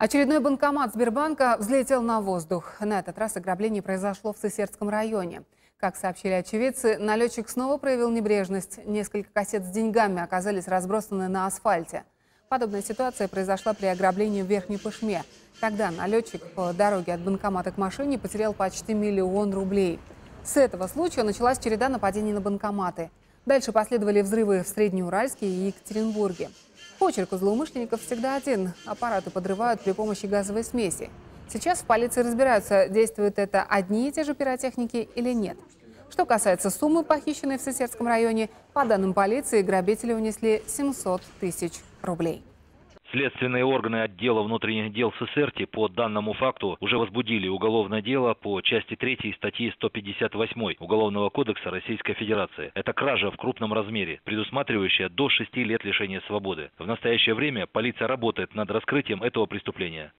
Очередной банкомат Сбербанка взлетел на воздух. На этот раз ограбление произошло в Сысертском районе. Как сообщили очевидцы, налетчик снова проявил небрежность. Несколько кассет с деньгами оказались разбросаны на асфальте. Подобная ситуация произошла при ограблении в Верхней Пышме. Тогда налетчик по дороге от банкомата к машине потерял почти 1 000 000 рублей. С этого случая началась череда нападений на банкоматы. Дальше последовали взрывы в Среднеуральске и Екатеринбурге. Почерк у злоумышленников всегда один. Аппараты подрывают при помощи газовой смеси. Сейчас в полиции разбираются, действуют это одни и те же пиротехники или нет. Что касается суммы, похищенной в Сысертском районе, по данным полиции, грабители унесли 700 000 рублей. Следственные органы отдела внутренних дел Сысерти по данному факту уже возбудили уголовное дело по части 3 статьи 158 Уголовного кодекса Российской Федерации. Это кража в крупном размере, предусматривающая до 6 лет лишения свободы. В настоящее время полиция работает над раскрытием этого преступления.